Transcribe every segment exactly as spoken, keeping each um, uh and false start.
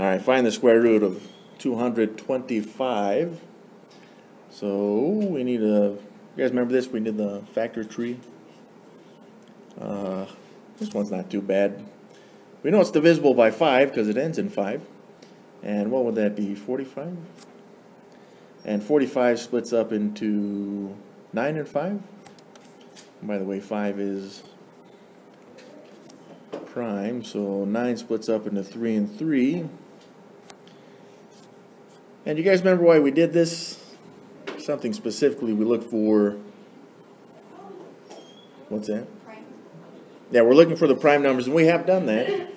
All right, find the square root of two hundred twenty-five. So we need a, you guys remember this? We did the factor tree. Uh, this one's not too bad. We know it's divisible by five because it ends in five. And what would that be, forty-five? And forty-five splits up into nine and five. And by the way, five is prime, so nine splits up into three and three. And you guys remember why we did this? Something specifically we look for. What's that? Prime. Yeah, we're looking for the prime numbers, and we have done that.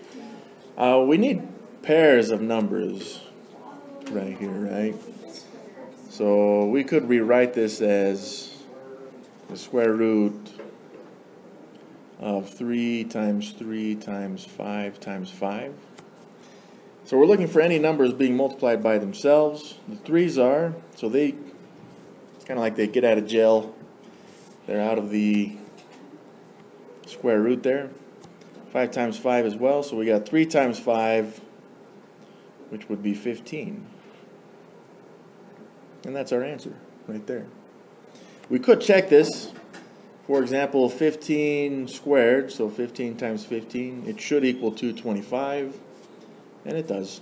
Uh, we need pairs of numbers right here, right? So we could rewrite this as the square root of three times three times five times five. So we're looking for any numbers being multiplied by themselves. The threes are, so they, it's kind of like they get out of jail. They're out of the square root there. five times five as well, so we got three times five, which would be fifteen. And that's our answer right there. We could check this. For example, fifteen squared, so fifteen times fifteen, it should equal two hundred twenty-five, and it does.